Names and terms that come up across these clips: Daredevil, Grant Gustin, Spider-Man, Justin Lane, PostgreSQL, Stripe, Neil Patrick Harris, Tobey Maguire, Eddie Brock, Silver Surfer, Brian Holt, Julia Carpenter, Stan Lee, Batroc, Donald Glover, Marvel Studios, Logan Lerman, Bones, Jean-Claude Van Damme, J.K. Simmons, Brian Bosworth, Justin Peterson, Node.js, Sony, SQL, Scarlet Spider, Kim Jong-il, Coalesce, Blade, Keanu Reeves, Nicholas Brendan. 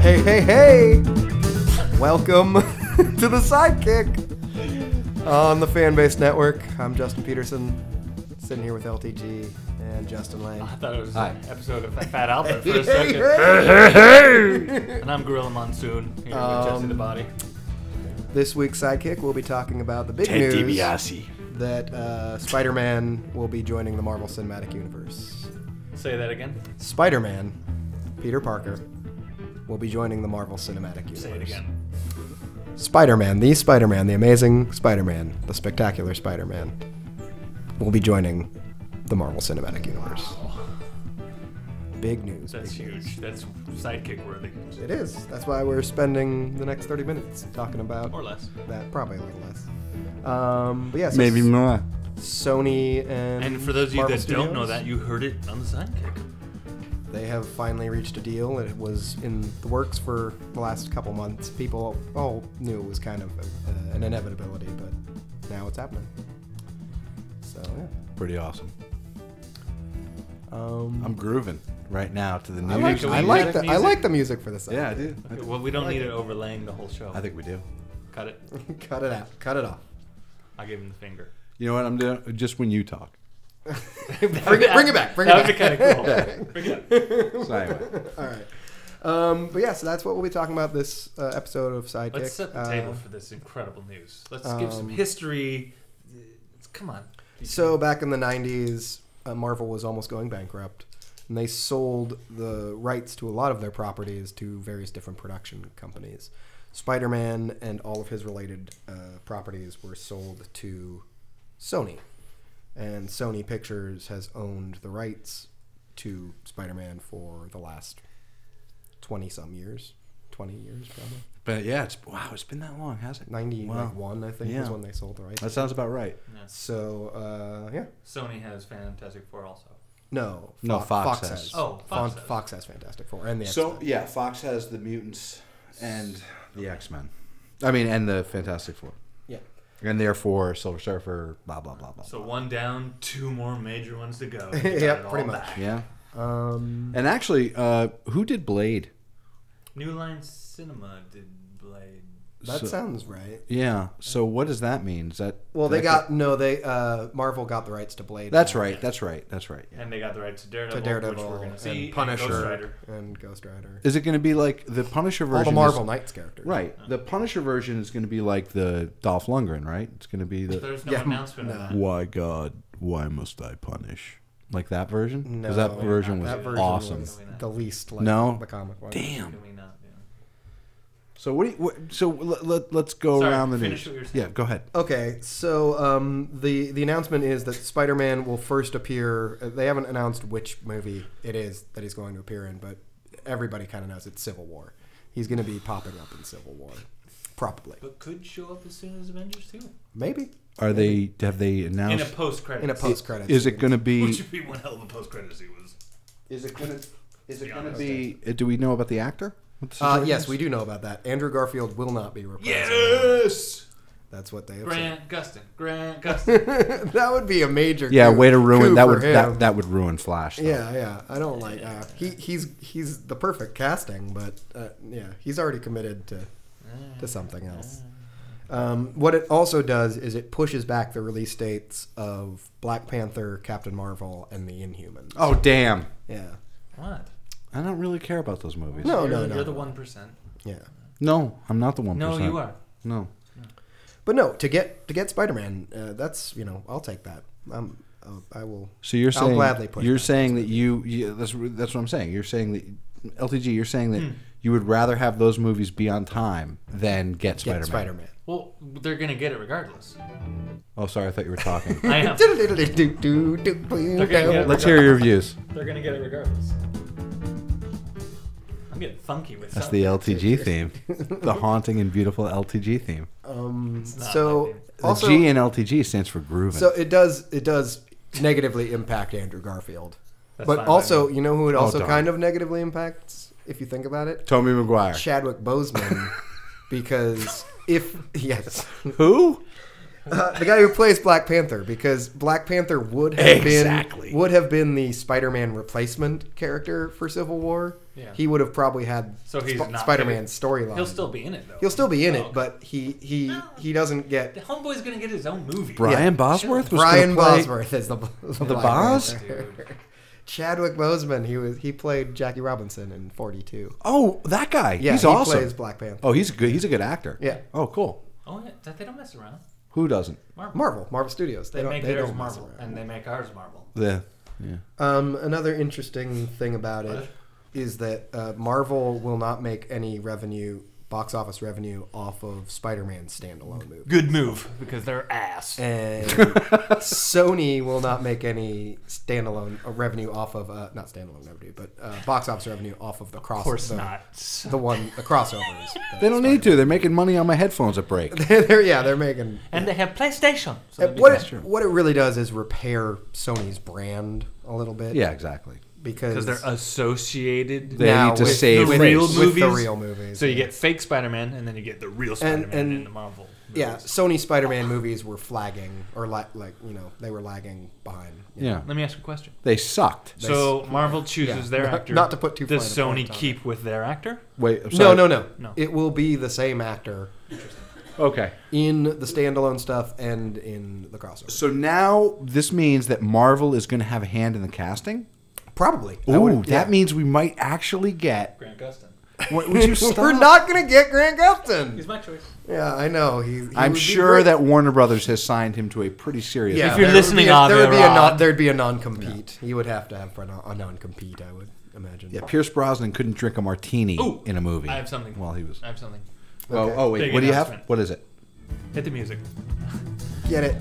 Hey, hey, hey! Welcome to the Sidekick on the Fanbase Network. I'm Justin Peterson, sitting here with LTG and Justin Lane. I thought it was an episode of Fat Albert for a second. Hey, hey. And I'm Gorilla Monsoon here with Jesse the Body. This week's Sidekick, we'll be talking about the big news that Spider-Man will be joining the Marvel Cinematic Universe. Say that again. Spider-Man, Peter Parker, will be joining the Marvel Cinematic Universe. Say it again. Spider-Man, the amazing Spider-Man, the spectacular Spider-Man, will be joining the Marvel Cinematic Universe. Wow. Big news. That's big huge. News. That's sidekick worthy. It is. That's why we're spending the next 30 minutes talking about... Or less. That, probably a little less. But yeah, so maybe more. Sony and for those of you that don't know that, you heard it on the Sidekick. They have finally reached a deal. It was in the works for the last couple months. People all knew it was kind of an inevitability, but now it's happening. So yeah. Pretty awesome. I'm grooving right now to the music. I like the music for this. Yeah, I do. Okay, well, we don't need it overlaying the whole show. I think we do. Cut it. Cut it out. Cut it off. I gave him the finger. You know what I'm doing? Just when you talk. bring it back. Bring it back. That would be kind of cool. Bring it up. So anyway. All right. But yeah, so that's what we'll be talking about this episode of Sidekick. Let's set the table for this incredible news. Let's give some history. Come on. So back in the 90s, Marvel was almost going bankrupt, and they sold the rights to a lot of their properties to various different production companies. Spider-Man and all of his related properties were sold to Sony, and Sony Pictures has owned the rights to Spider-Man for the last 20 years probably. But yeah, it's been that long, hasn't it? 91, I think, is when they sold the rights. That sounds about right. Yeah. So yeah, Sony has Fantastic Four also. No, Fox has. Oh, Fox has Fantastic Four and the X-Men. So yeah, Fox has the mutants and the X-Men. I mean, and the Fantastic Four. Yeah. And therefore, Silver Surfer, blah blah blah blah. So one down, two more major ones to go. Yeah, pretty much. Yeah. And actually, who did Blade? New Line Cinema did Blade. That sounds right. Yeah. So what does that mean? Is that Marvel got the rights to Blade. That's right. Yeah. That's right. Yeah. And they got the rights to Daredevil, which we're going to see, and Punisher, and Ghost Rider. Is it going to be like the Punisher version? All the Marvel Knights characters. Right. The Punisher version is going to be like the Dolph Lundgren, right? It's going to be the. There's no announcement of that. Why God? Why must I punish? Like that version? No. Because that version was awesome. The least like the comic one. Damn. So what? Let's go around the news. Yeah, go ahead. Okay, so the announcement is that Spider-Man will first appear. They haven't announced which movie it is that he's going to appear in, but everybody kind of knows it's Civil War. He's going to be popping up in Civil War, probably. But could show up as soon as Avengers 2. Maybe. Have they announced? In a post-credits. In a post-credits. Is it going to be? Which would be one hell of a post-credits sequence. Is it going to? Is it going to be? Do we know about the actor? Yes, we do know about that. Andrew Garfield will not be replaced. Yes! That's what they have said. Grant Gustin. That would be a major way to ruin that. That would ruin Flash. Though. Yeah. I don't like he's the perfect casting, but yeah, he's already committed to something else. What it also does is it pushes back the release dates of Black Panther, Captain Marvel, and the Inhumans. Oh, damn. Yeah. What? I don't really care about those movies. No. You're the 1%. Yeah. No, I'm not the 1%. No, you are. No. But no, to get Spider-Man, that's I'll take that. I will. So you're saying I'll gladly push. You're saying that that's what I'm saying. You're saying that LTG. You're saying that you would rather have those movies be on time than get Spider-Man. Well, they're gonna get it regardless. Oh, sorry, I thought you were talking. I am. Let's hear your views. They're gonna get it regardless. Get funky with that's the LTG theme, the haunting and beautiful LTG theme. So also, the G in LTG stands for grooving. So it does negatively impact Andrew Garfield, but also you know who it also kind of negatively impacts if you think about it. Tobey Maguire, Chadwick Boseman, because the guy who plays Black Panther, because Black Panther would have been the Spider-Man replacement character for Civil War. Yeah. He would have probably had Spider-Man's storyline. He'll still be in it, though. He'll still be in it, but he doesn't get... The homeboy's going to get his own movie. Brian Bosworth was Brian Bosworth is the boss? Chadwick Boseman, he played Jackie Robinson in 42. Oh, that guy. Yeah, he's awesome. He plays Black Panther. Oh, he's a good actor. Yeah. Oh, cool. Oh, yeah. They don't mess around. Who doesn't? Marvel Studios. They make theirs Marvel, and they make ours Marvel. Yeah. Yeah. Another interesting thing about it is that Marvel will not make any revenue, box office revenue, off of Spider-Man's standalone movie. Good move, because they're ass. And Sony will not make any standalone revenue off of not standalone revenue, but box office revenue off of the crossover. Of course not. The one the crossovers. They don't need to. They're making money on my headphones at break. They're making. And they have PlayStation. So what it really does is repair Sony's brand a little bit. Yeah, exactly. Because they're associated now to save the real movies. So you get fake Spider-Man, and then you get the real Spider-Man in the Marvel movies. Yeah, Sony Spider-Man movies were flagging, or they were lagging behind. Yeah. Let me ask you a question. They sucked. So Marvel chooses their actor. Not to put too far. Does Sony keep with their actor? Wait, I'm sorry. No. It will be the same actor. Interesting. Okay. In the standalone stuff and in the crossover. So now this means that Marvel is going to have a hand in the casting? Probably. Ooh, that means we might actually get Grant Gustin. We're not going to get Grant Gustin. He's my choice. Yeah, I know. I'm sure that Warner Brothers has signed him to a pretty serious... Yeah, if you're listening, there'd be a non-compete. Yeah. You would have to have a non-compete, I would imagine. Yeah, Pierce Brosnan couldn't drink a martini in a movie. I have something. While he was... I have something. Okay. Oh, wait. What do you have? What is it? Hit the music. Get it.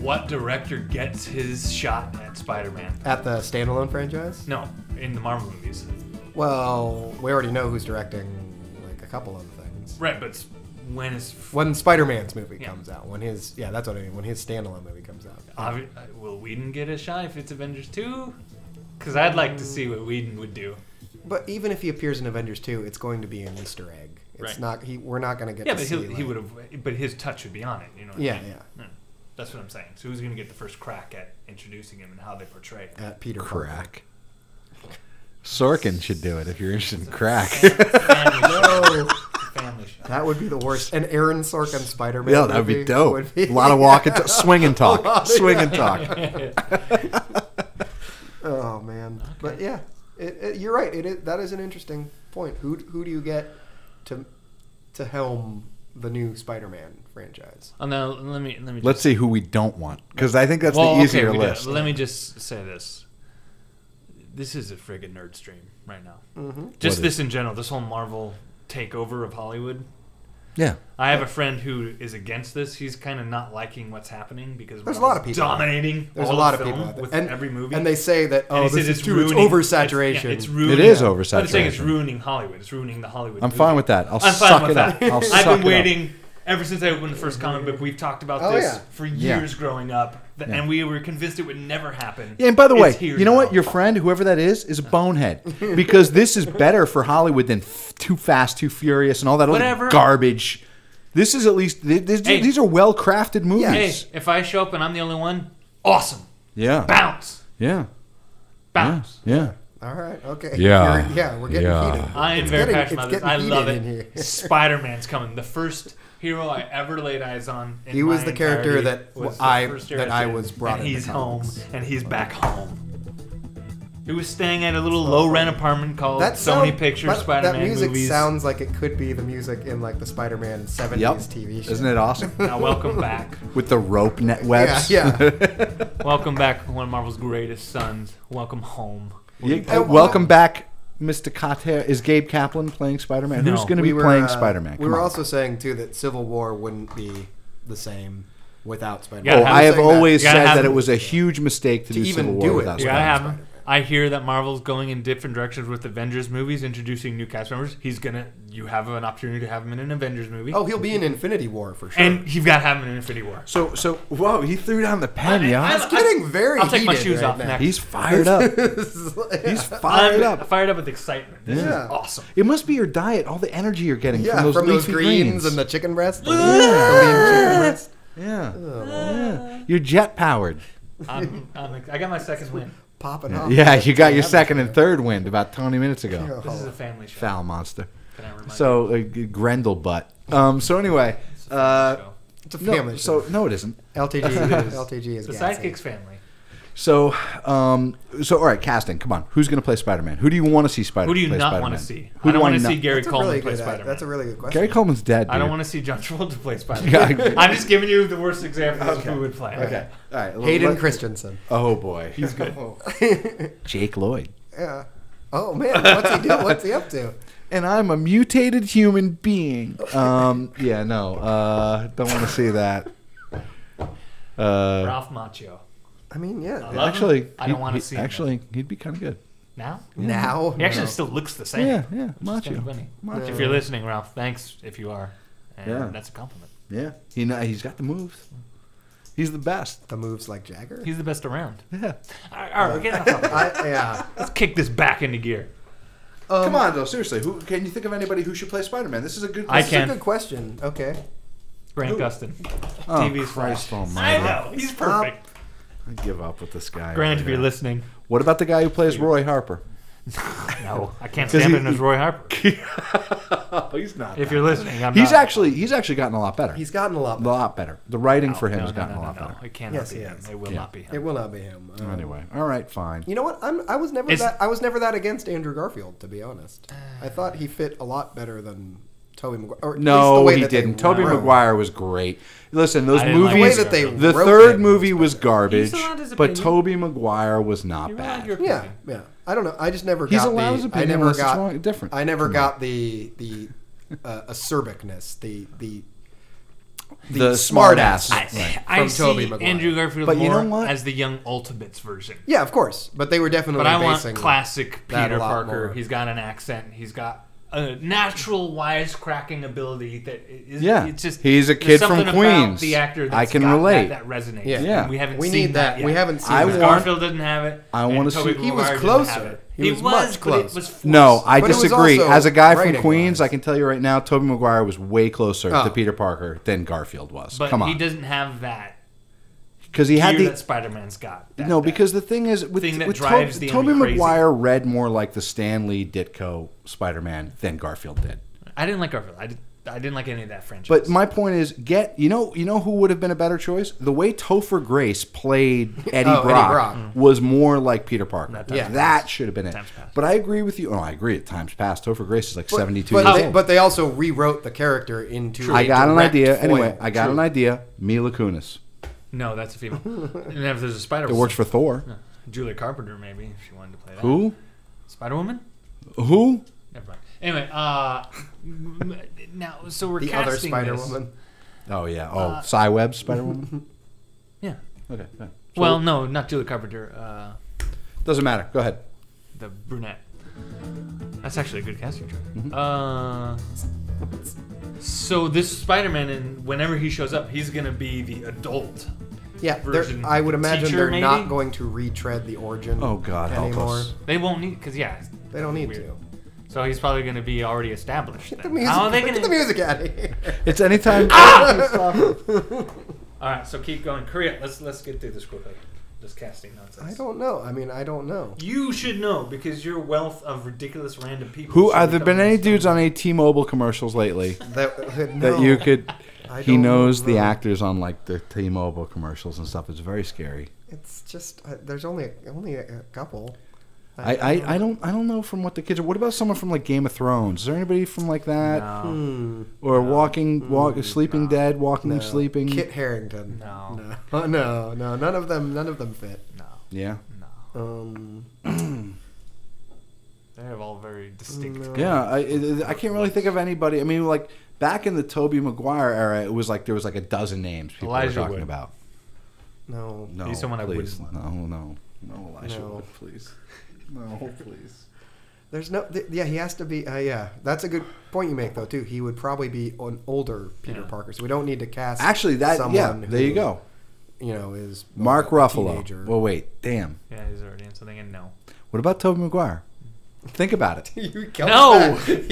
What director gets his shot at Spider-Man? At the standalone franchise? No, in the Marvel movies. Well, we already know who's directing a couple of things. Right, but when Spider-Man's movie comes out, that's what I mean. When his standalone movie comes out, will Whedon get a shot if it's Avengers 2? Because I'd like to see what Whedon would do. But even if he appears in Avengers 2, it's going to be an Easter egg. It's not. We're not going to get. Yeah, to he would have. But his touch would be on it. You know. Yeah. That's what I'm saying. So who's going to get the first crack at introducing him and how they portray him? At Peter Crack. Parker. Sorkin should do it if you're interested in crack. Family show. That would be the worst. An Aaron Sorkin Spider-Man. Yeah, that would be dope. A lot of walking, swing and talk. Swing and talk. Oh man, okay. But yeah, you're right. That is an interesting point. Who do you get to helm the new Spider-Man franchise? Oh, now let me. Let's see who we don't want, because I think that's the easier list. Let me just say this: this is a friggin' nerd stream right now. Mm-hmm. Just this in general, this whole Marvel takeover of Hollywood. Yeah, I have a friend who is against this. He's kind of not liking what's happening because there's a lot of people dominating. There's a lot of people with every movie, and they say that this is too much oversaturation. It's ruining. It is oversaturation. But it's ruining Hollywood. It's ruining the Hollywood. I'm fine with that. I'll suck it up. I've been waiting ever since I opened the first comic book. We've talked about this for years growing up, and we were convinced it would never happen. Yeah, and by the way, you know what? Your friend, whoever that is a bonehead, because this is better for Hollywood than Too Fast, Too Furious, and all that other garbage. This is at least these are well-crafted movies. Hey, if I show up and I'm the only one, awesome. Yeah. Bounce. Yeah. Bounce. Yeah. All right. Okay. Yeah. We're getting heated. I am very passionate about this. I love it. Spider-Man's coming. The first hero I ever laid eyes on. He was the character that I was brought in. And he's home, and he's back home. He was staying at a little low-rent apartment called Sony Pictures Spider-Man movies. That music sounds like it could be the music in the Spider-Man 70s TV show. Isn't it awesome? Now, welcome back. With the rope net webs. Yeah. Welcome back, one of Marvel's greatest sons. Welcome home. Welcome back. Mr. Cotter, is Gabe Kaplan playing Spider-Man? No. Who's going to be playing Spider-Man? We were also saying, too, that Civil War wouldn't be the same without Spider-Man. I have always said that it was a huge mistake to do Civil War without Spider-Man. I hear that Marvel's going in different directions with Avengers movies, introducing new cast members. You have an opportunity to have him in an Avengers movie. Oh, he'll be in Infinity War for sure. And you've got to have him in Infinity War. So whoa, he threw down the pen, y'all. It's getting very heated. I'll take my shoes off next. He's fired up. He's fired up. Fired up with excitement. This is awesome. It must be your diet, all the energy you're getting from those greens and the chicken breast. Yeah. You're jet powered. I got my second win. popping up. Yeah, you got your second and third wind about 20 minutes ago. This is a family show. Foul monster. Can I remind you? Grendel butt. So anyway, it's a family show. No, it isn't. LTG is. LTG is the Sidekick's family. So, all right, casting. Come on, who's going to play Spider-Man? Who do you want to see Spider-Man? Who do you not want to see? I don't want to see Gary Coleman play Spider-Man. That's a really good question. Gary Coleman's dead. Dude. I don't want to see John Travolta play Spider-Man. I'm just giving you the worst example of who would play. Okay, all right. Hayden Christensen. Oh boy, he's good. Jake Lloyd. Yeah. Oh man, what's he doing? What's he up to? And I'm a mutated human being. Yeah, no, don't want to see that. Ralph Macchio. I mean, yeah. Actually, I don't want to see him. Actually, he'd be kind of good. Now? Yeah. Now? He actually still looks the same. Yeah, yeah. Macho. If you're listening, Ralph, thanks if you are. And that's a compliment. Yeah. He's got the moves. He's the best. The moves like Jagger? He's the best around. Yeah. All right, we're getting off topic. Yeah. Let's kick this back into gear. Come on, though. Seriously, can you think of anybody who should play Spider-Man? This is a good question. This is a good question. Okay. Grant Gustin. Oh, TV's Christ almighty. I know. He's perfect. I give up with this guy. Grant, if you're listening. What about the guy who plays Roy Harper? No, I can't stand him as Roy Harper. He's not. If you're listening, he's actually gotten a lot better. He's gotten a lot better. The writing for him has gotten a lot better. It cannot be him. It will not be him. It will not be him. Anyway, all right, fine. You know what? I was never that against Andrew Garfield, to be honest. I thought he fit a lot better than Tobey Maguire. No, he didn't. Tobey Maguire was great. Listen, those movies. Like the third movie was garbage, but Tobey Maguire was not bad. Yeah, yeah. I don't know. I just never got the. I never got different. I never got the acerbicness. The smartass. I see Andrew Garfield more as the young Ultimates version. Yeah, of course. But they were definitely. But I want classic Peter Parker. He's got an accent. He's got a natural wisecracking ability that is, it's just he's a kid from Queens. The actor that's I can relate. That resonates. Yeah, yeah. We haven't seen that yet. We haven't seen. Garfield didn't have it. I want to see. He was closer. He was much closer. No, I disagree. As a guy from Queens, I can tell you right now, Tobey Maguire was way closer to Peter Parker than Garfield was. But he doesn't have that. Because he had that Spider-Man's got. No, because the thing is, with Tobey Maguire read more like the Stan Lee Ditko Spider-Man than Garfield did. I didn't like Garfield. I didn't like any of that franchise. But my point is, you know who would have been a better choice? The way Topher Grace played Eddie Brock was more like Peter Parker. That should have been it. But I agree with you. Oh, I agree. Times past. Topher Grace is like 72 years old. But they also rewrote the character into. I got an idea. Anyway, I got an idea. Mila Kunis. No, that's a female. And if there's a Spider-Woman. It works for Thor. Julia Carpenter, maybe, if she wanted to play that. Who? Spider-Woman? Who? Never mind. Anyway, now, so we're casting other Spider-Woman. Oh, yeah. Oh, Cy-Webb's Spider-Woman? Yeah. Okay. Yeah. So well, no, not Julia Carpenter. Doesn't matter. Go ahead. The brunette. That's actually a good casting choice. So this Spider-Man, and whenever he shows up, he's going to be the adult version. I would imagine they're not going to retread the origin. Oh God, help us! They won't need because they don't need to. So he's probably going to be already established. Get the music, get the music out of here. It's anytime. All right, so keep going, Korea. Let's get through this quickly. This casting nonsense. I don't know. I mean, I don't know. You should know because your wealth of ridiculous random people. Who have there been any dudes on any T-Mobile commercials lately that you could? He knows the actors on like the T-Mobile commercials and stuff. It's very scary. It's just there's only a couple. I don't know from what the kids are. What about someone from like Game of Thrones? Is there anybody from like that? No. Or Sleeping Dead, Walking and Sleeping. Kit Harington. No. No. No. None of them. None of them fit. No. Yeah. No. They have all very distinct. No. Yeah. I can't really think of anybody. I mean, like back in the Tobey Maguire era, it was like there was like a dozen names people were talking about. No. No. He's someone please. I wouldn't. No. Elijah Wood, please. No, please. There's no. He has to be. Yeah, that's a good point you make, though. Too, he would probably be an older Peter Parker, so we don't need to cast. Actually, that. Yeah, there you go. You know, is Mark Ruffalo? Well, wait, damn. Yeah, he's already in something. And no. What about Tobey Maguire? Think about it. He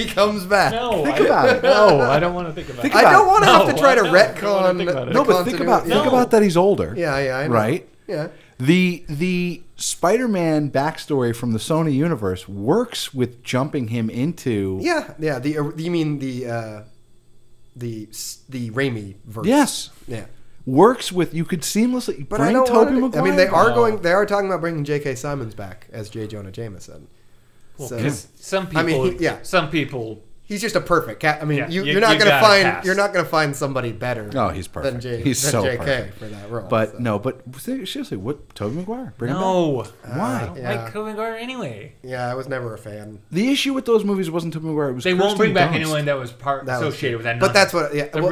comes back. No, think about it. No, I don't want to think about it. I don't want to have to try to retcon. No, but think about that he's older. Yeah, I know. Right. Yeah. The Spider-Man backstory from the Sony universe works with jumping him into you mean the Raimi verse? Yes. Yeah. Works with, you could seamlessly but bring Tobey Maguire. I mean, they are talking about bringing J.K. Simmons back as J. Jonah Jameson. Well, so, some people, I mean, some people. He's just a perfect cat. I mean, you're not going to find somebody better. No, he's perfect. He's so perfect for that role. But no, but seriously, what Tobey Maguire? Bring him back. Why? I don't like Tobey Maguire anyway. Yeah, I was never a fan. The issue with those movies wasn't Tobey Maguire. It was Kirsten Dunst. They won't bring back anyone that was associated with that. But that's what. Yeah, well,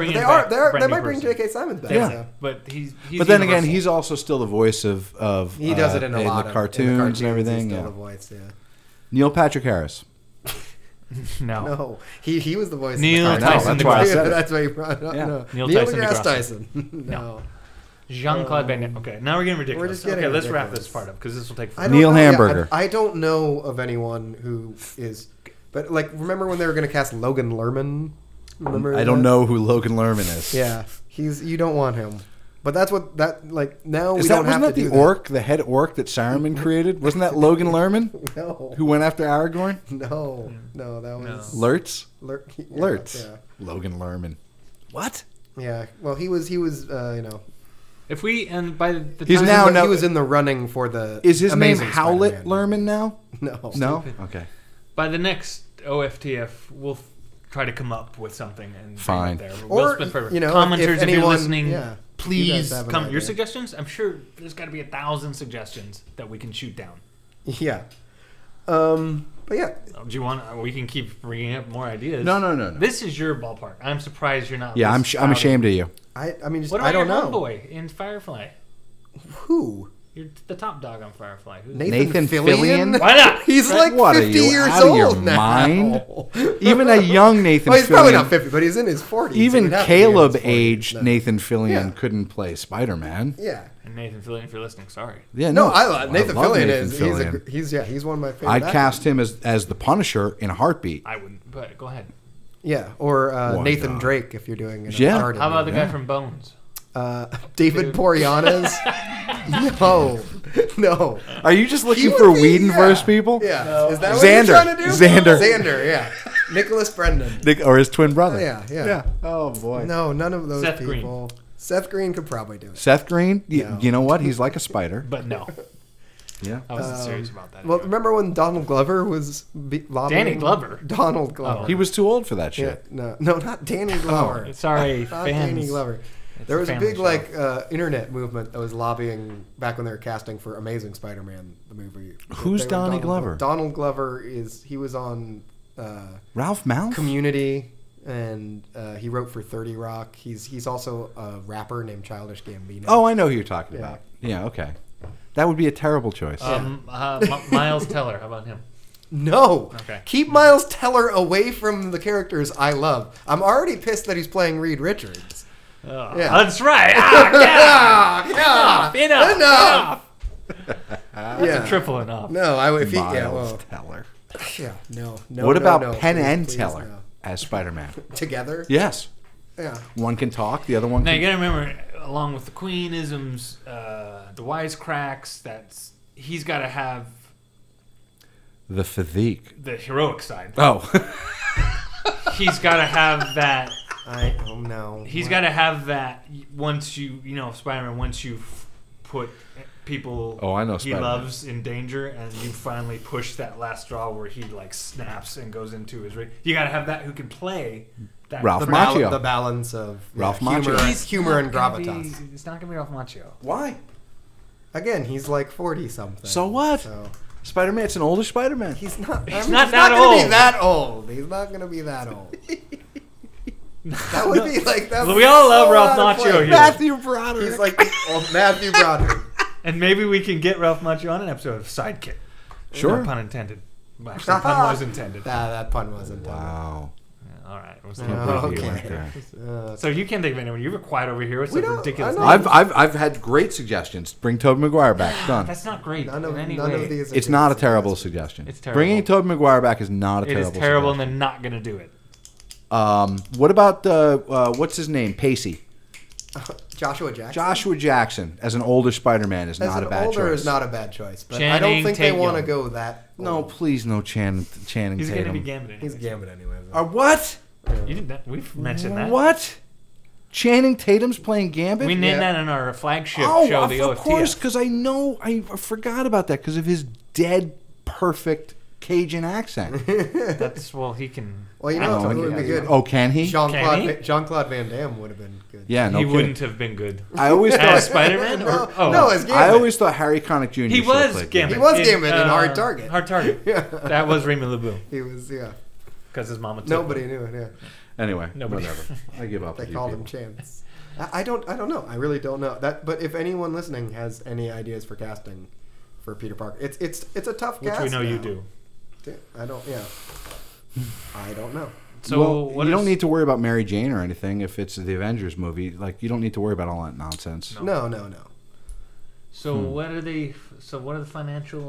they might bring J.K. Simmons back. Yeah, but he's but then again, he's also still the voice of. He does it in a lot of cartoons and everything. Still the voice. Yeah. Neil Patrick Harris. No, he was the voice. Neil Tyson. That's why you brought it up. Yeah. No. Neil Tyson. No. Jean-Claude Van Damme. Okay, now we're getting ridiculous. We're just getting ridiculous. Let's wrap this part up because this will take forever. Neil Hamburger. I don't know of anyone who is, but like, remember when they were going to cast Logan Lerman? Remember? I don't know who Logan Lerman is. Yeah, you don't want him. But that's what the head orc that Saruman created? Wasn't that Logan Lerman? No. Who went after Aragorn? No. No, that was... No. Lurtz? Lurtz. Yeah. Logan Lerman. What? Yeah. Well, he was you know... If we... And by the time... he was in the running for the... Is his name Howlett Lerman now? No. No? Stupid. Okay. By the next OFTF, we'll try to come up with something and find there. Or, you know, commenters, if you're listening... Yeah. Please come your suggestions. I'm sure there's got to be 1,000 suggestions that we can shoot down. Yeah. But yeah. Do you want? We can keep bringing up more ideas. No. This is your ballpark. I'm surprised you're not. Yeah, I'm ashamed of you. I mean, just, what about I don't your know. Homeboy in Firefly? Who? You're the top dog on Firefly. Who's Nathan Fillion? Why not? He's like 50 years old now. Even a young Nathan Fillion. Well, he's probably not 50, but he's in his 40s. Even Caleb-aged Nathan Fillion couldn't play Spider-Man. Yeah. And Nathan Fillion, if you're listening, sorry. Yeah, no. Nathan Fillion is one of my favorite. I'd cast him as the Punisher in a heartbeat. I wouldn't, but go ahead. Yeah, or Nathan Drake if you're doing it. Yeah. How about the guy from Bones? David Boreanaz? No. Are you just looking for Whedonverse people? Yeah. No. Is that what you're trying to do? Xander, yeah. Nicholas Brendan. Or his twin brother. Yeah. Oh, boy. No, none of those people. Seth Green could probably do it. Seth Green? No. You know what? He's like a spider. But no. Yeah. I wasn't serious about that. Well, remember when Donald Glover was lobbying? Danny Glover? Donald Glover. Oh. He was too old for that shit. Yeah, no, not Danny Glover. Oh, sorry, not fans. Danny Glover. There was a big internet movement that was lobbying back when they were casting for Amazing Spider-Man, the movie. Who's Donald Glover? Donald Glover was on Ralph Macchio? Community, and he wrote for 30 Rock. He's also a rapper named Childish Gambino. Oh, I know who you're talking about. Yeah, okay. That would be a terrible choice. Miles Teller, how about him? No. Okay. Keep Miles Teller away from the characters I love. I'm already pissed that he's playing Reed Richards. Oh, yeah. That's right. Enough. That's a triple enough. No, I would. Miles Teller. Yeah, no. What about Penn and Teller as Spider-Man together? Yes. Yeah. One can talk. The other one. Now you gotta remember, along with the Queenisms, the wisecracks. He's got to have the physique, the heroic side. Oh. He's got to have that. I don't know. He's got to have that once Spider-Man, once you've put people he loves in danger and you finally push that last straw where he like snaps and goes into his ring. You got to have that who can play that Ralph Macchio. The balance of Ralph Macchio. Humor and gravitas. It's not going to be Ralph Macchio. Why? Again, he's like 40-something. So what? So. Spider-Man, it's an older Spider-Man. He's not going to be that old. That would be like that. We all love Ralph Macchio here. Matthew Broderick. He's like Matthew Broderick. And maybe we can get Ralph Macchio on an episode of Sidekick. Sure. No pun intended. Actually, the pun was intended. Nah, that pun was intended. Wow. Yeah, all right. So you can't think of anyone. You were quiet over here. It's a ridiculous thing. I've had great suggestions. Bring Tobey Maguire back. Done. That's not great. None of these. It's not a terrible suggestion. It's terrible. Bringing Tobey Maguire back is not a terrible suggestion. It is terrible, and they're not going to do it. What about what's his name? Pacey. Joshua Jackson. Joshua Jackson as an older Spider-Man is not a bad choice. As an older is not a bad choice, but I don't think they want to go that. No, please, no Channing Tatum. He's going to be Gambit anyway. He's Gambit anyway. What? You didn't. We've mentioned that. What? Channing Tatum's playing Gambit? We named that on our flagship show, the OFTF. Of course, because I know I forgot about that because of his dead, perfect Cajun accent. That's, well, he can... Well, you know, it would be good. Oh, can he? Jean-Claude Van Damme would have been good. Yeah, no He kidding. Wouldn't have been good. I always thought... Spider-Man? No, no, as Gambit. I always thought Harry Connick Jr. He was Gambit. He was Gambit in Hard Target. Hard Target. Yeah. That was Remy LeBeau. He was, yeah. Because his mama took him. Nobody knew it, yeah. Anyway, whatever. I give up. They called him Chance. I don't know. I really don't know. But if anyone listening has any ideas for casting for Peter Parker, it's a tough cast. Which we know you do. I don't know. So you don't need to worry about Mary Jane or anything if it's the Avengers movie. Like you don't need to worry about all that nonsense. No. So what are the financial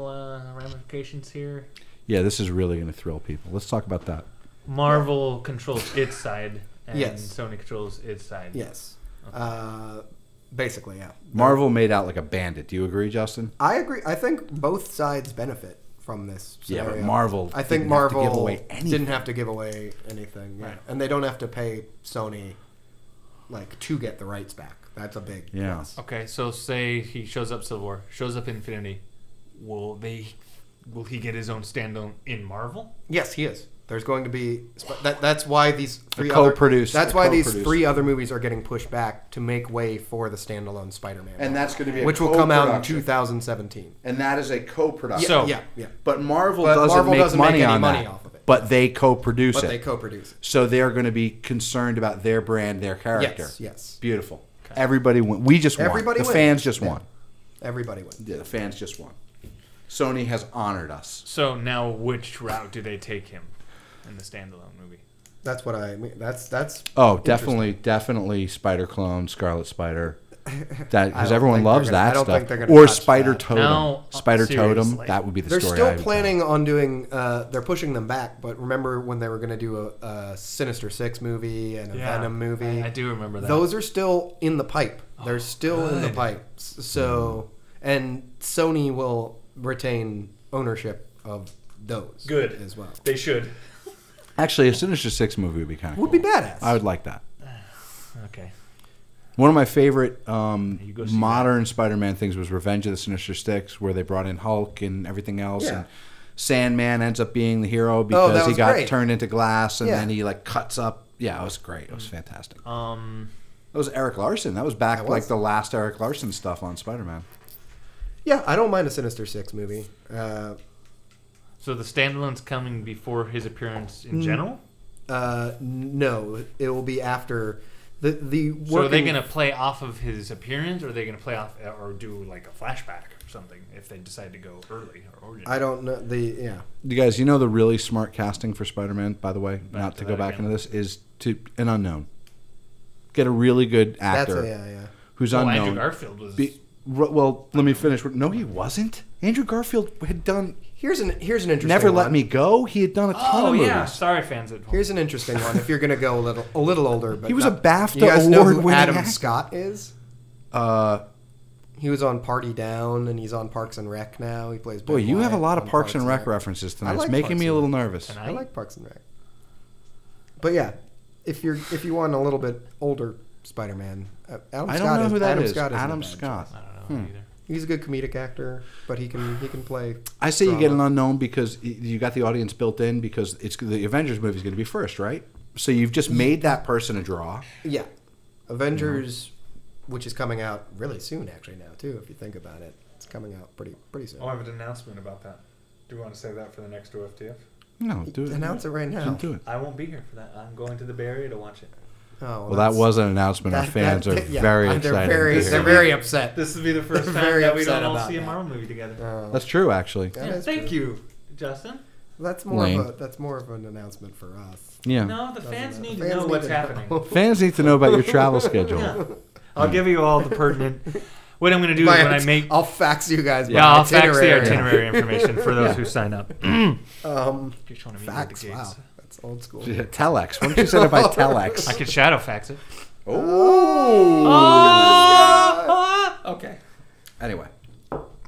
ramifications here? Yeah, this is really going to thrill people. Let's talk about that. Marvel controls its side, and Sony controls its side. Yes. Okay. Basically, yeah. Marvel made out like a bandit. Do you agree, Justin? I agree. I think both sides benefit from this scenario. Yeah, but Marvel didn't have to give away anything. Yeah. Right. And they don't have to pay Sony like to get the rights back. That's a big plus. Okay, so say he shows up Civil War, shows up Infinity. Will he get his own standalone in Marvel? Yes, he is. There's going to be that's why these three other movies are getting pushed back to make way for the standalone Spider-Man, and that's going to be which will come out in 2017, and that is a co-production. Yeah. But Marvel doesn't make any money off of it. But they co-produce it. So they're going to be concerned about their brand, their character. Yes. Beautiful. Okay. Everybody won. We just won. The fans just won. Everybody won. Yeah, the fans just won. Sony has honored us. So now, which route do they take him? In the standalone movie, that's what I mean. That's definitely Spider Clone, Scarlet Spider, that because everyone loves that stuff. Or Spider Totem, that would be the story. They're still planning on doing. They're pushing them back, but remember when they were going to do a Sinister Six movie and a Venom movie? I do remember that. Those are still in the pipe. They're still in the pipe. So and Sony will retain ownership of those. Good as well. They should. Actually, a Sinister Six movie would be kind of cool. Would be badass. I would like that. Okay. One of my favorite modern Spider-Man things was Revenge of the Sinister Six, where they brought in Hulk and everything else. Yeah. And Sandman ends up being the hero because he got turned into glass, and then he like cuts up. Yeah, it was great. It was fantastic. That was Eric Larson. That was back like the last Eric Larson stuff on Spider-Man. Yeah, I don't mind a Sinister Six movie. So the standalone's coming before his appearance in general? No, it will be after the. So are they going to play off of his appearance, or are they going to play off or do like a flashback or something if they decide to go early or origin? I don't know. You guys, you know the really smart casting for Spider-Man, by the way, not to go back into this, is to an unknown. Get a really good actor who's unknown. Andrew Garfield was. Let me finish. No, he wasn't. Andrew Garfield had done. Here's an interesting one. Never Let Me Go. He had done a ton of movies. Oh, yeah. Sorry, fans at home. Here's an interesting one if you're going to go a little older. But he was a BAFTA award-winning actor. Adam Scott is? He was on Party Down, and he's on Parks and Rec now. He plays Boy, you have a lot of Parks and Rec references tonight. It's making me a little nervous. Tonight? I like Parks and Rec. But yeah, if you want a little bit older Spider-Man, Adam Scott is. I don't know who that is. Adam Scott. I don't know either. He's a good comedic actor, but he can play. I say you get an unknown because you got the audience built in because it's the Avengers movie is going to be first, right? So you've just made that person a draw. Yeah, Avengers, which is coming out really soon, actually now too. If you think about it, it's coming out pretty soon. I have an announcement about that. Do we want to save that for the next OFTF? No, announce it right now. Don't do it. I won't be here for that. I'm going to the Bay Area to watch it. Oh, well, that was an announcement. Our fans are very excited. They're very upset. This would be the first time that we don't all see a Marvel movie together. That's true, actually. Yeah, thank you, Justin. That's more of an announcement for us. Yeah. No, the fans need to know what's happening. Fans need to know about your travel schedule. Yeah. I'll give you all the pertinent. What I'm going to do is I'll fax you guys. Yeah, I'll fax the itinerary information for those who sign up. Fax. Wow. It's old school. Yeah, telex. What did you say about telex? I could shadow fax it. Okay. Anyway.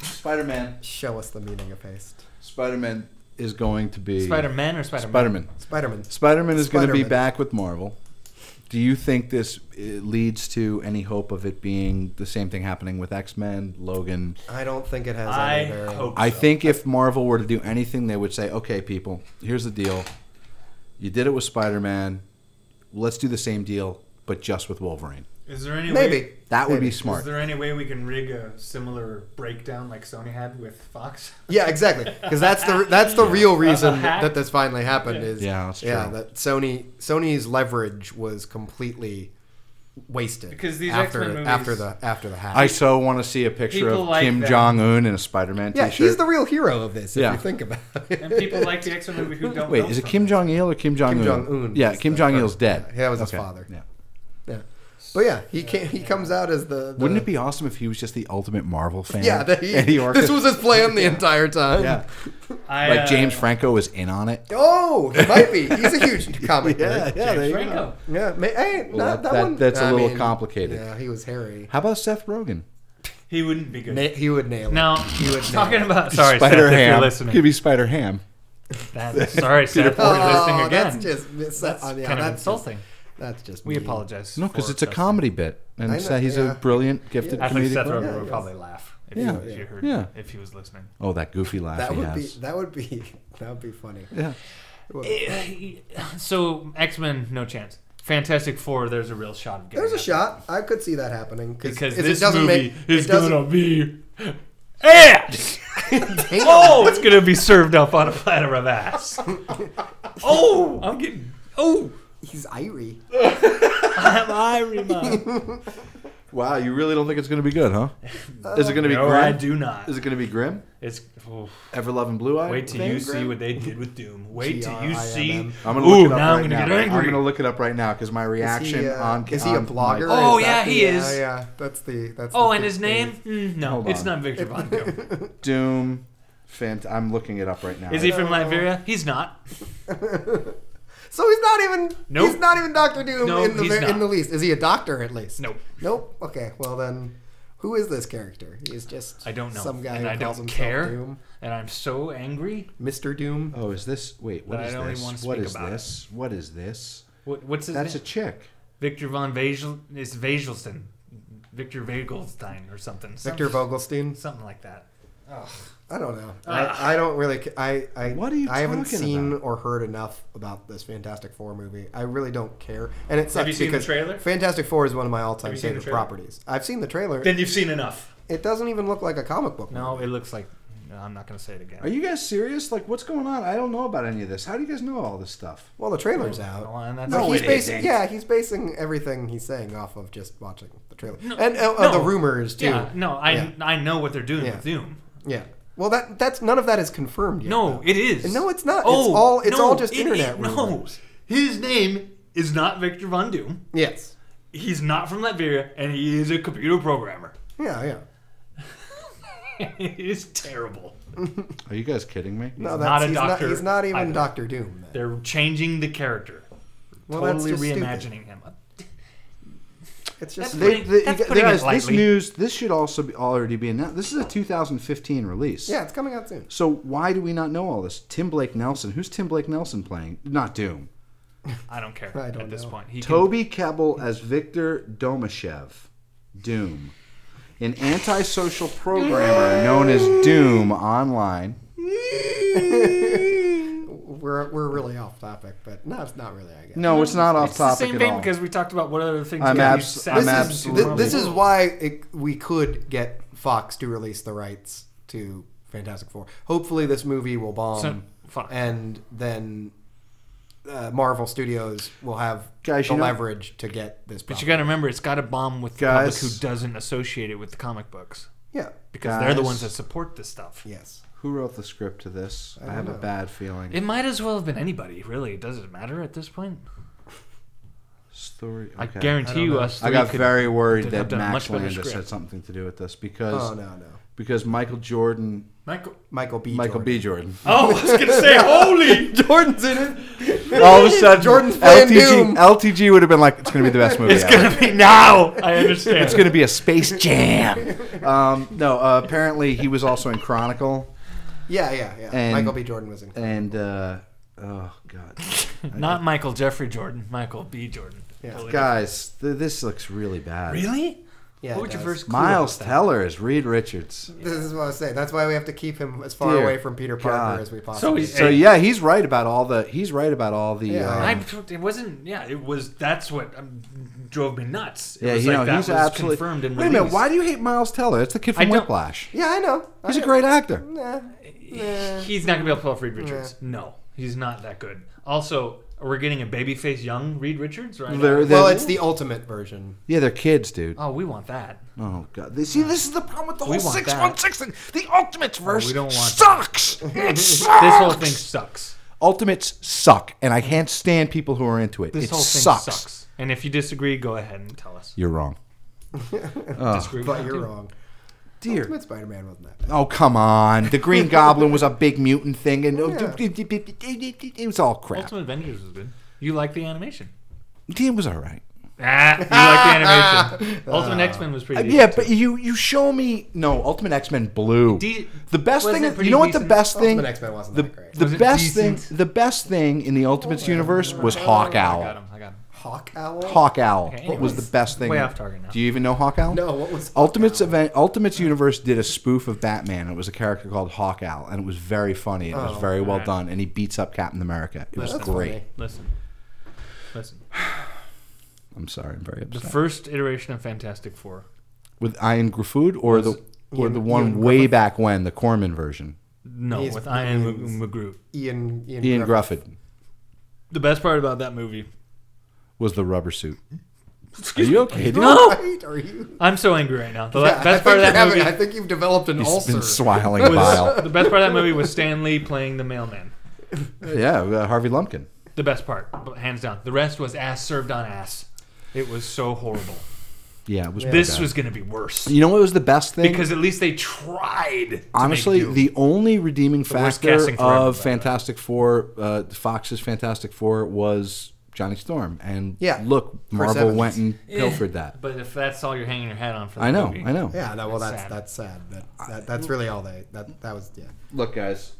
Spider-Man. Show us the meaning of haste. Spider-Man is going to be... Spider-Man or Spider-Man? Spider-Man. Spider-Man. Spider-Man is going to be back with Marvel. Do you think this leads to any hope of it being the same thing happening with X-Men, Logan? I don't think it has any bearing. I think if Marvel were to do anything, they would say, okay, people, here's the deal. You did it with Spider-Man. Let's do the same deal, but just with Wolverine. Is there any way that would be smart? Is there any way we can rig a similar breakdown like Sony had with Fox? Yeah, exactly. Because that's the real reason that this finally happened. Is that Sony's leverage was completely wasted because these X-Men movies, after the hack. I so want to see a picture of like Kim Jong-un in a Spider-Man t-shirt. Yeah, he's the real hero of this if you think about it. And people like the X-Men movie who don't. Wait, is it Kim Jong-il or Kim Jong-un? Kim Jong-un. Yeah, Kim Jong-il's dead. Yeah, that was his father. Yeah. But yeah, he comes out as the... Wouldn't it be awesome if he was just the ultimate Marvel fan? Yeah, this was his plan the entire time. Yeah, like James Franco is in on it. Oh, he might be. He's a huge comic. James Franco. Yeah, hey, that one. That's a little complicated. Yeah, he was hairy. How about Seth Rogen? He wouldn't be good. He would nail it. No, he would. Talking about Spider Seth, Ham. If you're listening, could be Spider Ham. Seth, if you're listening again. That's kind of insulting. That's just we apologize. No, because it's a comedy bit, and he's a brilliant, gifted comedian. I think Seth Rogen would probably laugh if he was listening. Oh, that goofy laugh that would be funny. Yeah. So X-Men, no chance. Fantastic Four, there's a real shot of getting. There's a shot. I could see that happening because this movie is gonna be ass. Oh, it's gonna be served up on a platter of ass. Oh, I'm getting He's Irie. I'm Irie, Mom. Wow, you really don't think it's going to be good, huh? Is it going to be grim? I do not. Is it going to be grim? It's Ever Loving Blue Eye. Wait till you see what they did with Doom. Wait till you see. I'm going to look it up right now. I'm going to look it up right now because my reaction on. Is he a blogger? Oh yeah, he is. Yeah, that's. Oh, and his name? No, it's not Victor Von Doom. Doom. I'm looking it up right now. Is he from Liberia? He's not. So he's not even he's not even Doctor Doom in the least. Is he a doctor at least? Nope. Nope. Okay. Well then, who is this character? He's just I don't know some guy and who I calls don't himself care. Doom. And I'm so angry, Mr. Doom. Oh, is this? Wait, what is this? What is this? What is this? What's his name? That's a chick. Victor von Vagel is Vagelstein. Victor Vagelstein or something. Victor Vogelstein. Something like that. Ugh. I don't know. I don't really. What are you talking about? I haven't seen or heard enough about this Fantastic Four movie. I really don't care, and it sucks. Have you seen the trailer? Fantastic Four is one of my all-time favorite properties. I've seen the trailer. Then you've seen enough. It doesn't even look like a comic book. No, it looks like. I'm not going to say it again. Are you guys serious? Like, what's going on? I don't know about any of this. How do you guys know all this stuff? Well, the trailer's out. He's basing everything he's saying off of just watching the trailer and the rumors too. Yeah, no, I know what they're doing with Doom. Yeah. Well, that's none of that is confirmed yet. No, it is. And no, it's not. Oh, it's all just internet rumors. No, his name is not Victor Von Doom. Yes, he's not from Liberia, and he is a computer programmer. Yeah. It is terrible. Are you guys kidding me? No, he's doctor. He's not even Doctor Doom. Then. They're changing the character. Well, totally reimagining him. It's just this news. This should also already be announced. This is a 2015 release. Yeah, it's coming out soon. So why do we not know all this? Tim Blake Nelson. Who's Tim Blake Nelson playing? Not Doom. I don't care this point. Toby Kebbell as Victor Domashev, Doom, an antisocial programmer known as Doom Online. We're really off topic, but no, it's not really. I guess no, it's not off topic. It's the same thing because we talked about what other things. This is why we could get Fox to release the rights to Fantastic Four. Hopefully, this movie will bomb, and then Marvel Studios will have the leverage to get this. But you got to remember, it's got to bomb with the public who doesn't associate it with the comic books. Yeah, because they're the ones that support this stuff. Yes. Who wrote the script to this? I have a bad feeling. It might as well have been anybody, really. Does it matter at this point? Story. Okay. I guarantee you us. I got very worried that Max Landis had something to do with this because Michael Jordan Michael B. Jordan. Oh, I was going to say, holy! Jordan's in it. All of a sudden, Jordan's LTG would have been like, it's going to be the best movie ever. It's going to be now. I understand. It's going to be a Space Jam. Apparently, he was also in Chronicle. Yeah. And Michael B. Jordan was in Chronicle. And, oh, God. Not Michael Jeffrey Jordan. Michael B. Jordan. Yeah. Totally. Guys, this looks really bad. Really? Yeah, what would your first clue Miles Teller is Reed Richards. Yeah. This is what I was saying. That's why we have to keep him as far away from Peter Parker as we possibly. So yeah, he's right about all the. He's right about all the. Yeah. It wasn't. Yeah, it was. That's what drove me nuts. It was like he's absolutely confirmed. And wait a minute, why do you hate Miles Teller? It's the kid from Whiplash. Yeah, I know. He's a great actor. Nah. He's not gonna be able to pull off Reed Richards. Nah. No, he's not that good. Also. We're getting a babyface young Reed Richards, right? Well, it's the ultimate version. Yeah, they're kids, dude. Oh, we want that. Oh, God. See, this is the problem with the whole 616 thing. The Ultimates verse sucks. It sucks. This whole thing sucks. Ultimates suck, and I can't stand people who are into it. This whole thing sucks. And if you disagree, go ahead and tell us. You're wrong. But you're wrong. Dear. Ultimate Spider-Man wasn't that bad. Oh, come on. The Green Goblin was a big mutant thing, and it was all crap. Ultimate Avengers was good. You liked the animation. It was all right. You liked the animation. Ultimate X-Men was pretty decent. Yeah, but you show me... No, Ultimate X-Men blew. The best thing... You know what the best thing... Ultimate X-Men wasn't that great. The best thing in the Ultimates universe was Hawk Owl. I got him. Hawk Owl? Hawk Owl. Okay, what was the best thing? Way off target now. Do you even know Hawk Owl? No, what was Ultimates Universe did a spoof of Batman. It was a character called Hawk Owl, and it was very funny. It was very well done, and he beats up Captain America. That's great. Funny. Listen. I'm sorry. I'm very upset. The first iteration of Fantastic Four. With Ian Griffith or the one way back when, the Corman version? No, with Ian McGrew. Ian Griffith. The best part about that movie... was the rubber suit. Excuse me. Are you okay? No. I'm so angry right now. I think you've developed an ulcer. He's been smiling bile. The best part of that movie was Stan Lee playing the mailman. Yeah, Harvey Lumpkin. The best part, hands down. The rest was ass served on ass. It was so horrible. Yeah, it was. Yeah, this was going to be worse. You know what was the best thing? Because at least they tried. Honestly, the only redeeming factor of Fantastic Four, Fox's Fantastic Four, was Johnny Storm, and look, Marvel went and pilfered that. But if that's all you're hanging your hat on for, I know. Yeah, no, well, that's sad. That's really all they. That was Look, guys,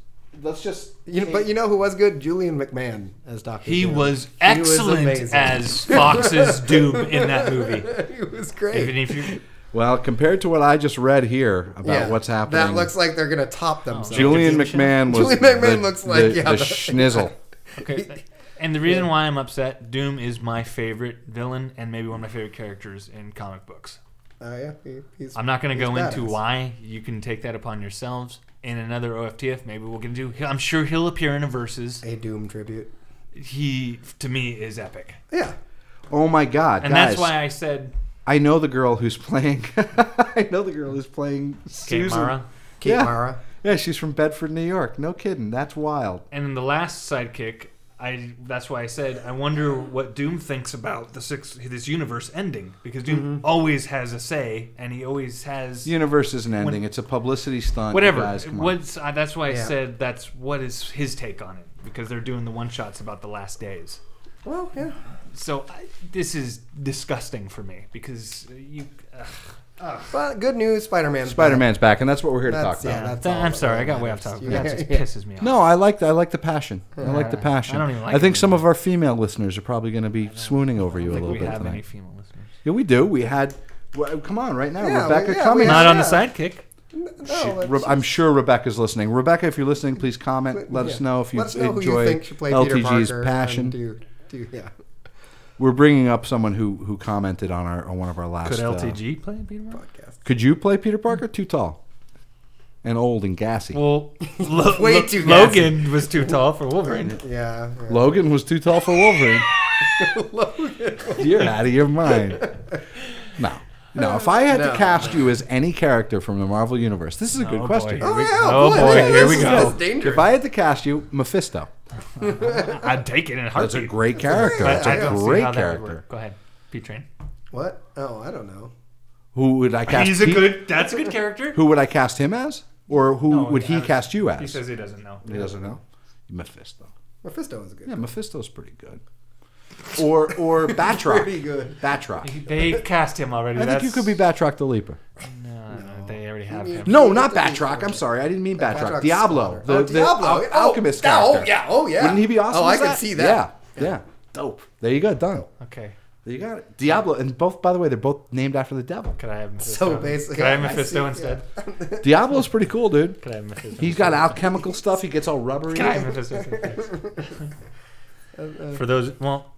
let's just. But you know who was good? Julian McMahon as Doctor. He was excellent as Fox's Doom in that movie. He was great. Even if you. Well, compared to what I just read here about what's happening, that looks like they're going to top themselves. Julian McMahon looks like the schnizzle. Okay. And the reason why I'm upset, Doom is my favorite villain and maybe one of my favorite characters in comic books. Oh, yeah. I'm not going to go into why. You can take that upon yourselves. In another OFTF, maybe we'll get into... I'm sure he'll appear in a Versus. A Doom tribute. He, to me, is epic. Yeah. Oh, my God. And guys, that's why I said... I know the girl who's playing... I know the girl who's playing Susan. Kate Mara. Yeah, she's from Bedford, New York. No kidding. That's wild. And then the last sidekick... that's why I said I wonder what Doom thinks about this universe ending, because Doom always has a say, and he always has. The universe isn't ending; it's a publicity stunt. Whatever. Guys, that's why I said that's what is his take on it, because they're doing the one-shots about the last days. Well, yeah. So this is disgusting for me because you. But good news, Spider-Man's back, and that's what we're here to talk about. I'm sorry, I got way off topic. That just pisses me off. No, I like the passion. I like the passion. I don't even like. I think some of our female listeners are probably going to be swooning over you a little bit tonight. We have any female listeners? Yeah, we do. We had. Come on, right now, Rebecca Cummings. Not on the sidekick. No, I'm sure Rebecca's listening. Rebecca, if you're listening, please comment. Let us know if you enjoy LTG's passion. Yeah. We're bringing up someone who commented on one of our last. Could LTG play Peter Parker? Podcast. Could you play Peter Parker? Too tall, and old and gassy. Well, way too. Logan was too tall for Wolverine. Yeah. Logan was too tall for Wolverine. You're out of your mind. No. If I had to cast you as any character from the Marvel Universe, this is a good question. Here we go. If I had to cast you, Mephisto. I'd take it in a heartbeat. That's a great character. That's a great character. Go ahead, P-Train. What? Oh, I don't know. Who would I cast? That's a good character. Who would I cast him as? Or who would he cast you as? He says he doesn't know. He doesn't know? Mephisto. Mephisto is good. Yeah, Mephisto's pretty good. Or Batroc. Pretty good. Batroc. They cast him already. I think you could be Batroc the Leaper. No, they already have him. No, not Batroc. I'm sorry. I didn't mean Batroc. Diablo. The alchemist character. Oh, yeah. Wouldn't he be awesome? Oh, I could see that. Yeah. Dope. There you go. Done. Okay. You got it. Diablo, and both, by the way, they're both named after the devil. Could I have Mephisto? So basically, could I have Mephisto instead? Yeah. Diablo's pretty cool, dude. Could I have Mephisto? He's got alchemical stuff. He gets all rubbery. Could I have Mephisto? For those, well,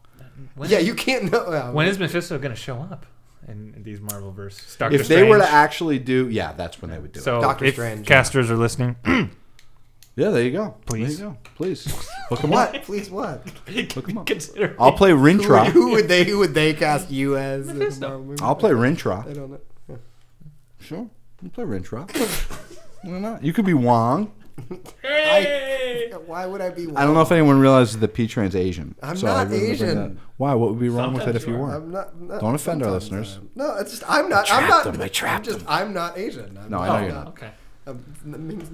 yeah, you can't know. When is Mephisto going to show up in these Marvel verse? If they were to actually do, yeah, that's when they would do it. So Doctor Strange. Casters are listening. Yeah, there you go. Please. There you go. Please. Hook them up. What? Please what? Hook them up. I'll play Rintra. Who would they cast you as? I'll play Rintra. They don't know. Yeah. Sure. You play Rintra. Why not? You could be Wong. Hey! Why would I be Wong? I don't know if anyone realizes that P-Train's Asian. I'm not Asian. Why? What would be wrong with it if you were? Don't offend our listeners. No, it's just I trapped them. I'm not Asian. No, I know you're not. Okay. Does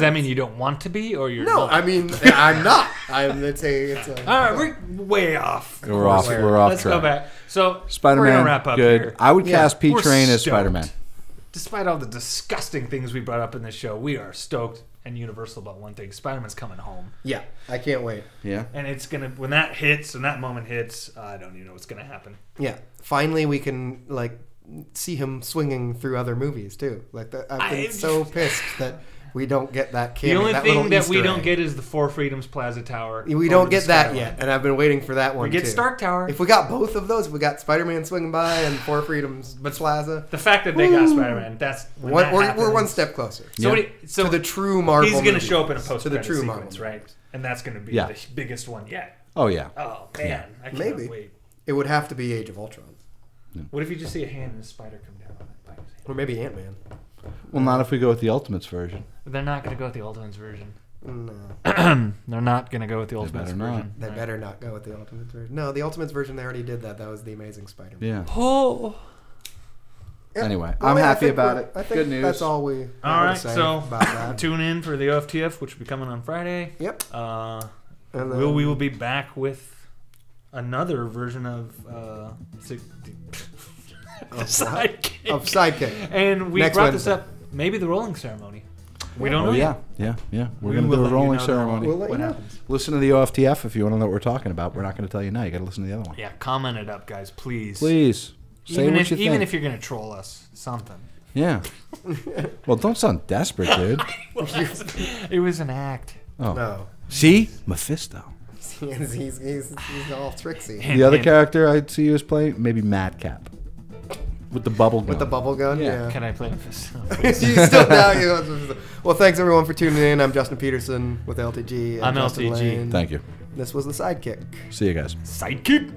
that mean you don't want to be, or you're not? I mean, I'm not. All right, we're way off. We're off track. Let's go back. So Spider-Man, we're gonna wrap up here. I would cast P-Train as Spider-Man. Despite all the disgusting things we brought up in this show, we are stoked and universal about one thing: Spider-Man's coming home. Yeah, I can't wait. Yeah, and it's gonna when that moment hits, I don't even know what's gonna happen. Yeah, finally we can see him swinging through other movies too. Like that, I've been so pissed that we don't get that cameo. The only thing that we don't get is the Four Freedoms Plaza Tower. We don't get that yet, and I've been waiting for that one. We get Stark Tower. If we got both of those, we got Spider-Man swinging by and Four Freedoms Plaza. The fact that they got Spider-Man, that's we're one step closer. So to the true Marvel, he's going to show up in a post-credit sequence, right? And that's going to be the biggest one yet. Oh yeah. Oh man, I can't wait. It would have to be Age of Ultron. Yeah. What if you just see a hand and a spider come down on it by his hand? Or maybe Ant-Man. Well, not if we go with the Ultimates version. They're not going to go with the Ultimates version. No. They're not going to go with the Ultimates version. They better not go with the Ultimates version. No, the Ultimates version, they already did that. That was the Amazing Spider-Man. Yeah. Oh. Anyway, I'm happy about it. I think good news. That's all we. All right, so tune in for the OFTF, which will be coming on Friday. Yep. And then we will be back with another version of Sidekick. Of Sidekick. And we brought this up. Maybe the rolling ceremony. We don't know. Yeah. We're going to do a rolling ceremony. What happens? Listen to the OFTF if you want to know what we're talking about. We're not going to tell you now. You got to listen to the other one. Yeah, comment it up, guys. Please. Please. Say what you think. Even if you're going to troll us, something. Yeah. Well, don't sound desperate, dude. It was an act. Oh. No. See? Mephisto. He's all tricksy. The other character I'd see you as playing, maybe Madcap. With the bubble gun. With the bubble gun, yeah. Can I play Mephisto? Well, thanks everyone for tuning in. I'm Justin Peterson with LTG. I'm LTG. Thank you. This was The Sidekick. See you guys. Sidekick.